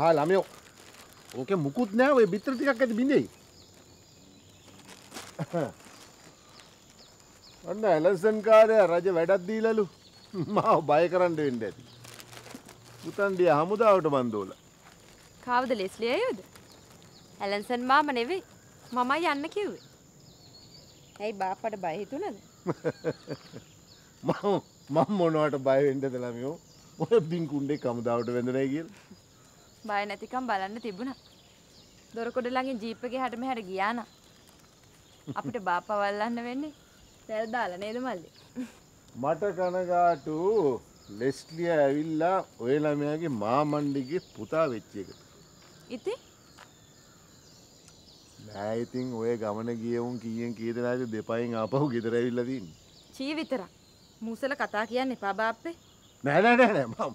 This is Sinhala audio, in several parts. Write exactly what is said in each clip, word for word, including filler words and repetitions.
hal ameo. Oke, mukutnya we bitter tiga kali bini. Anda alasan karya raja wedat di lalu mau baykaran deh ini. Utan dia hamuda out bandola. Kau udah leslie ayud. Alasan mama nevi, mama yang nak kyu. Hei bapa ada bayi itu nade. Mau, mau mono ada bayi ini dalam yo. Orang bingkunde kamu dapat benda lagi. Bayi nanti kamu balan nanti ibu na. Dorokodel lagi jeep ke hari mehar gya na. Apa itu bapa balan nanti? Sel dalan itu maldi. Mata kanaga tu Leslie Avila, Oela mehagi mama mandiri puta bicik. Itu? I think वे गामने किए उन किए किए तो आज देपाएंगे आप हो किधर आये लड़ीन ची वितरा मूसला कता किया ने पापा आप पे नहीं नहीं नहीं माँ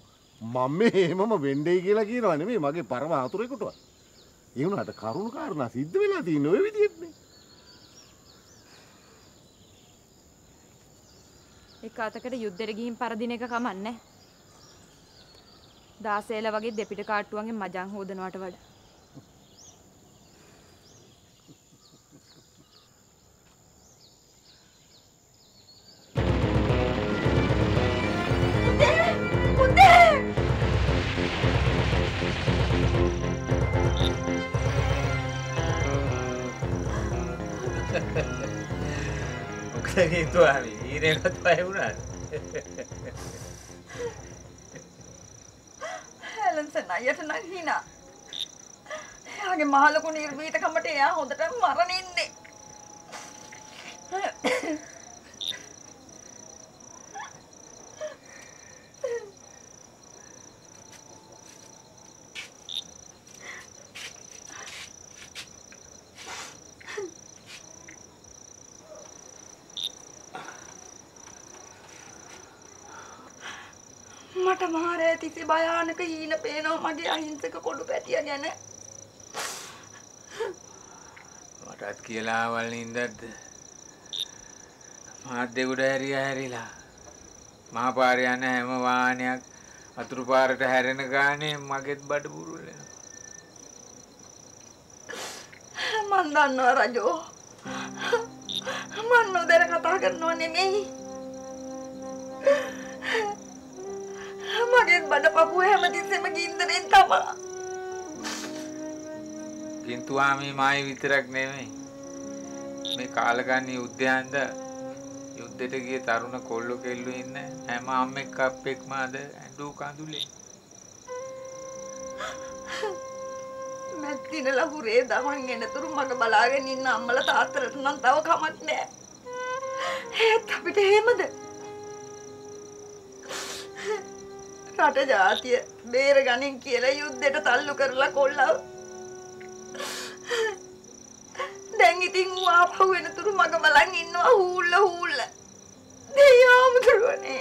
मम्मी मामा बेंडे की लगी ना नहीं माँ के पार्वा आतुरे कुटवा ये उन आटा कारुन कारना सीध में लड़ीन वो भी दिए नहीं एक आता करे युद्ध रेगी हिम पार दिने का काम अन्ने दासे लवागे देपीटे कार्टुआंगे मजांग हो दनवाट वड gitu hari ini nggak tahu ya udah. Helen senaya tenang hina. Ya ke mahal aku nirbi itu kamu teh ya, udah tuh marah ini. Tisi bayarnya ke ini, penau magi ahinsa ke kodu petian ya ne? Matat kila awal nindad, mat degu dahri dahri lah. Mahaparya ne hema wanya, atrupar dahri negane maget bad buru le. Mandan no rajo, manu dera katakan no ne mei. Makin pada papu hemati saya makin terintah mah. Kintu kami mai vitrak neme, me kalagani udhya anda, udhya tegi taruna kollo kelu inne, hema amme kapek ma ada, endu kandule. Mesti nela hure dah orang ini turun maga balaga ni na amala taatrat nantawa kamat ne. Eh tapi deh hemad. Kata jati, berganing kira yud deh talu kerla kolla. Dengi tingu apa gue na turu maga malangin no hula hula. Dia mau turu ni.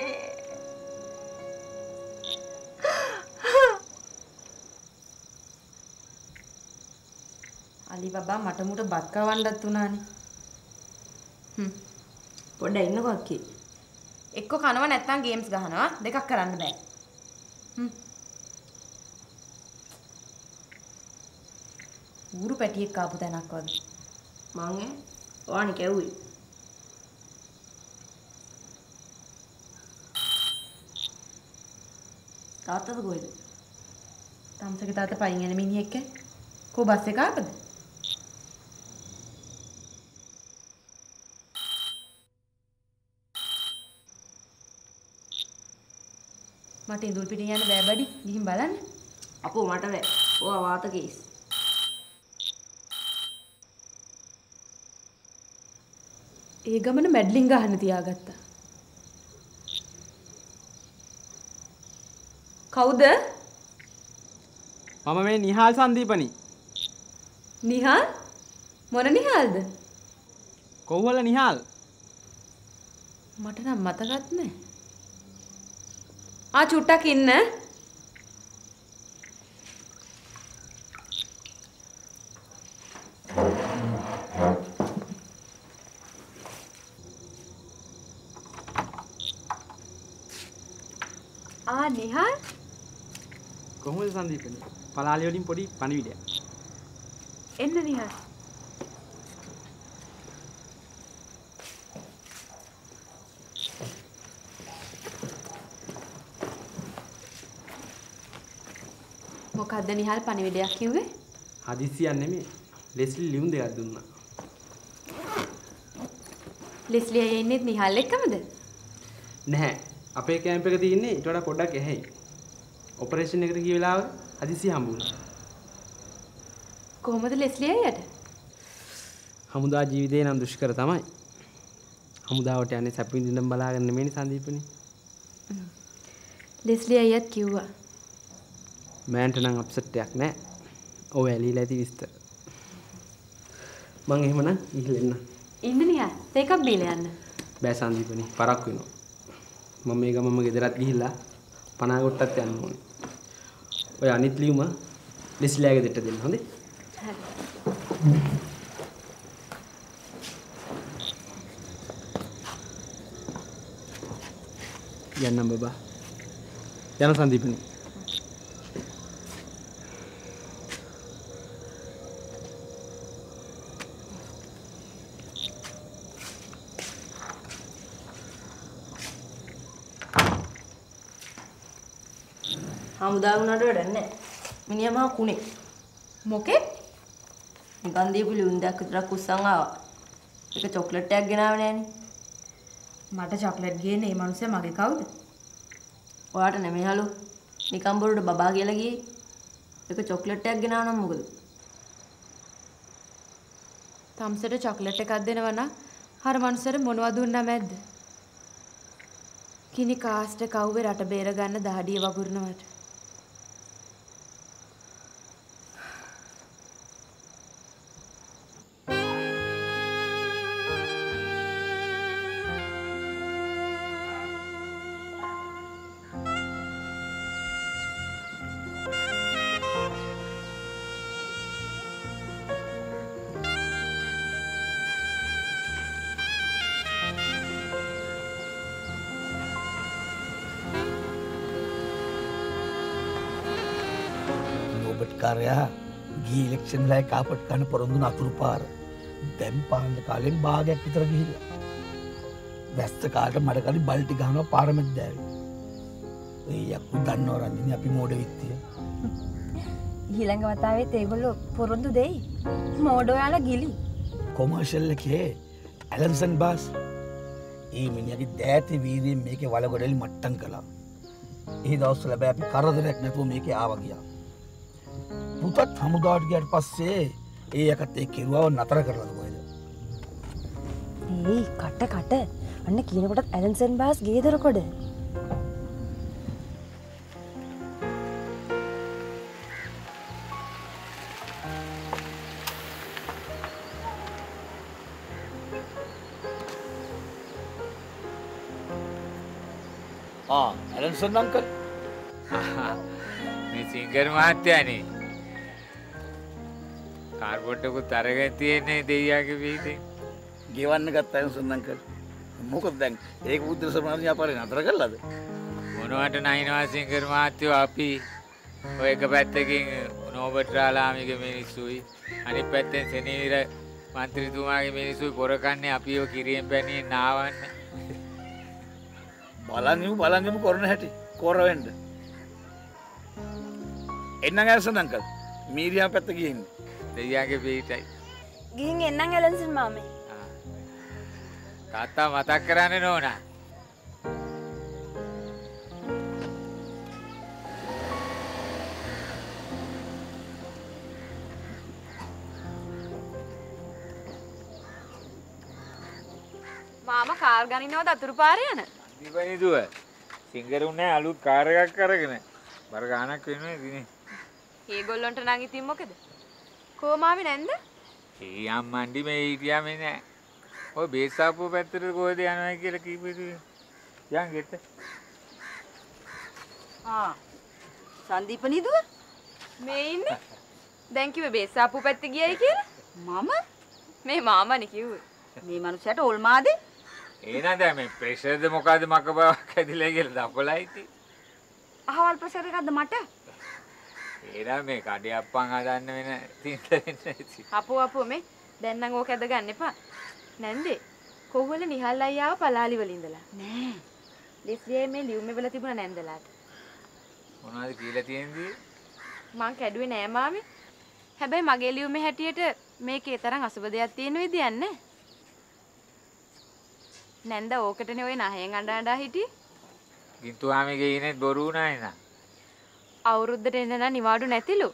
Ali baba mata muda batka wanda tu nani. Hmm, pada ini kau kiri. Ekko kanan netang games gahana, dekak keran deh. Guru peti ek kapu tena kod, mange, orang kaya ui. Tata tu goil, tamsa kita tata paling ane mini ekke, ko basse kapu. Mata indul piti ane bayar badi, gihim balan? Apo mata bay, oh awat agis. एक गमन मेडलिंग का हन्दिया आगता। खाओ दे? मामा मैं निहाल सांदीपनी। निहाल? मोना निहाल दे? कौन वाला निहाल? मटना मतगत में। आ छुट्टा किन्ने? Nihal? Kamu itu sandi punya. Palali වලින් පොඩි පණිවිඩයක්. එන්න නිහස්. මොකද්ද නිහල් පණිවිඩයක් කිව්වේ? හදිසියක් නෙමෙයි. ලෙස්ලි ලියුම් දෙකක් දුන්නා. ලෙස්ලි අයියා ඉන්නේ නිහල් එක්කමද? නැහැ. අපේ කැම්ප් එක තියෙන්නේ ඊට වඩා පොඩ්ඩක් එහයි. ඔපරේෂන් එකට ගිය වෙලාව හදිසිය හම්බුණා. කොහොමද ලෙස්ලි අයියට? හමුදා ජීවිතේ නම් දුෂ්කර තමයි. හමුදාවට යන්නේ සැප විඳින්න බලාගෙන නෙමෙයි සංදීපනේ. ලෙස්ලි අයියත් කිව්වා. මෑන්ට නම් අප්සෙට් එකක් නැහැ. ඔය ඇලිලා ඇති විස්තර. මං එහෙමනම් ඉහිලෙන්න. ඉන්න නිකන්. තේකක් බීලා යන්න. බෑ සංදීපනේ පරක් වෙනවා. මම මේ ගමම ගෙදරත් ගිහිල්ලා පනාගොට්ටත් යන්න ඕනේ. ඔය අනිත් ලියුම ලෙස්ලියාගේ දෙට දෙන්න හොඳේ. හරි. යන්න බබා. යන්න සංදීපනි. හමුදා වුණාට වැඩක් නැහැ. මිනිහා මා කුණේ. මොකේ? නිකන් දීපු ලියුම් දෙකක් විතරක් උස්සන් ආවා. ඒක චොක්ලට් එකක් ගෙනාවේ නෑනේ. මට චොක්ලට් ගේන්නේ මේ මිනිහා මගේ කවුද? ඔයාට නෙමෙයි හලු. නිකන් බොරුට බබා කියලා ගියේ. ඒක චොක්ලට් එකක් ගෙනාව නම් මොකද? තම්සට චොක්ලට් එකක් දෙනවා නම් හර මිනිහට මොනවද දුන්නා මැද්ද? කිනි කාස්ට කව්වේ රට බේර ගන්න දහඩිය වගුරුනවට. කාර්යය ගී ඉලෙක්ෂන් වල කාපට් ගන්න පොරොන්දු නතුරු පාර දැන් පාන්න කාලෙන් භාගයක් විතර ගිහිල්ලා වැස්ස කාට මඩ කරි බල්ටි ගහනවා පාරමෙන් දැරි. ඒ යකු දන්නව රන්දිනේ අපි මෝඩ විත්තිය. ඊළඟ වතාවෙත් ඒගොල්ලෝ පොරොන්දු දෙයි. මෝඩ ඔයාලා ගිලි. කොමර්ෂල් එකේ ඇලන්සන් බස් ඒ මිනිහගේ දෑති වීර්යයෙන් මේකේ වලගොඩලි මට්ටම් කළා. ඒ දවස්වල බෑ අපි කරදරයක් නැතුව මේකේ ආවා ගියා. පුතත් හමුදාට ගියාට පස්සේ ඒ යකත් ඒ කෙරුවාව නතර කරලාද කොහෙද? ඒ කට කට අන්න කියනකොටත් ඇලන්සන් බාස් ගේදර කොට. ආ ඇලන්සන් අංකල් මේ සිංගර් මහත්තයානේ කාර්බෝට්කුත් අරගෙන තියෙන්නේ දෙයියාගේ වීදෙන්. ගෙවන්න ගත්තා ඇලන්සන් අංකල්. මොකද දැන් ඒක බුද්ධ සමාජ ව්‍යාපාරේ නතර කළාද? මොනවට නයිනවා සිංගර් මහත්තයෝ අපි ඔය එක පැත්තකින් නෝබට් රාලාමිගේ මිනිස්සුයි අනිත් පැත්තෙන් සෙනීර മന്ത്രിතුමාගේ මිනිස්සුයි පොරකන්නේ අපිව කිරියෙන් පැනින් නාවන්න. බලන්නු බලන්නු කරන හැටි කොරවෙන්න. එන්න ඇලන්සන් අංකල්. මීරියා පැත්ත ගිහින් දෙයියාගේ පිටයි. ගිහින් එන්නම් ඇලන්සන් මාමේ. තාත්තා මතක් කරන්නේ නෝනා. මාමා කාර් ගනිනවද අතුරු පාරේ යන? දීපනි දුව. සිංගරුන්නේ අලුත් කාර් එකක් අරගෙන. බර ගානක් වෙනවා ඉතින්. ඒගොල්ලන්ට නම් ඉතින් මොකද? කොමාවේ නැන්ද? ඒ අම්මන්ඩි මේ හිටියා මේ නෑ. ඔය බේසාපුව පැත්තට කොහෙද යනවා කියලා කීපෙදී. යන් ගෙට. ආ. සංදීප නිදුව? මේ ඉන්නේ. දැන් කිව්වේ බේසාපුව පැත්ත ගියයි කියලා? මම? මේ මාමනේ කිව්වේ. මේ මනුස්සයාට ඕල්මාදේ. එහෙනම් දැන් මේ ප්‍රෙෂර්ද මොකද්ද මකබාවක් ඇදිලා කියලා දපලයි ඉතින්. අහවල් ප්‍රෙෂර් එකක්ද මට? ඒලා මේ කඩේ අප්පන් හදන්න වෙන තින්ත වෙන්න ඇති. අපෝ අපෝ මේ දැන් නම් ඕක ඇද ගන්න එපා. නැන්දේ කොහොමද නිහල් අයියාව පලාලි වල ඉඳලා? නෑ. ලෙස්ලියේ මේ ලියුමේ වල තිබුණා නැන්දලාට. මොනවද කියලා තියෙන්නේ? මං කැඩුවේ නෑ මාමේ. හැබැයි මගේ ලියුමේ හැටියට මේකේ තරම් අසුබ දෙයක් තියෙන විදියක් නෑ. නැන්ද ඕකටනේ ඔය නහයෙන් අඬ අඬ හිටියේ. ගින්තුආමේගේ ඉනෙත් බොරු වුණා නේද? අවුරුද්දට එන්න නම් නිවාඩු නැතිලු.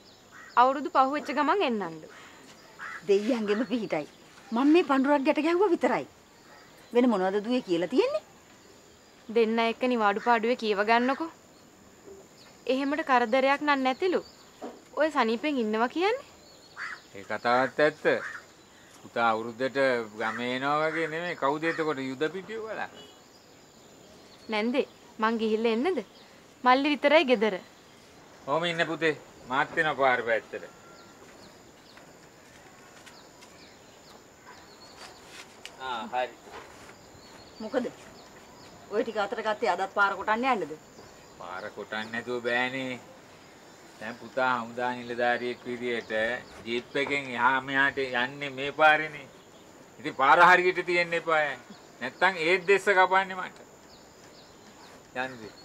අවුරුදු පහුවෙච්ච ගමන් එන්නම්ලු. දෙයියන්ගෙම පිහිටයි. මම මේ පඳුරක් ගැට ගැහුවා විතරයි. වෙන මොනවද දුවේ කියලා තියෙන්නේ? දෙන්න එක්ක නිවාඩු පාඩුවේ කියව ගන්නකො. එහෙමට කරදරයක් නම් නැතිලු. ඔය සනීපෙන් ඉන්නවා කියන්නේ? ඒ කතාවත් ඇත්ත. පුතා අවුරුද්දට ගමේ එනවා වගේ නෙමෙයි. කවුද එතකොට යුද පිටිය වලා? නැන්දේ මං ගිහිල්ලා එන්නද? මල්ලි විතරයි ගෙදර. ඕම ඉන්න පුතේ මාත් වෙනවා පාර පැත්තට. ආ හරි. මොකද? ওই ටික අතර ගත්තේ අදත් පාර කොටන්න යන්නද? පාර කොටන්න නැතුව බෑනේ. දැන් පුතා හමුදා නිලධාරියෙක් විදියට ජීප් එකෙන් එහා මෙහාට යන්නේ මේ පාරේනේ. ඉතින් පාර හරියට තියෙන්න එපා. නැත්තම් ඒත් දෙස්ස කපන්නේ මට. යන්නේ.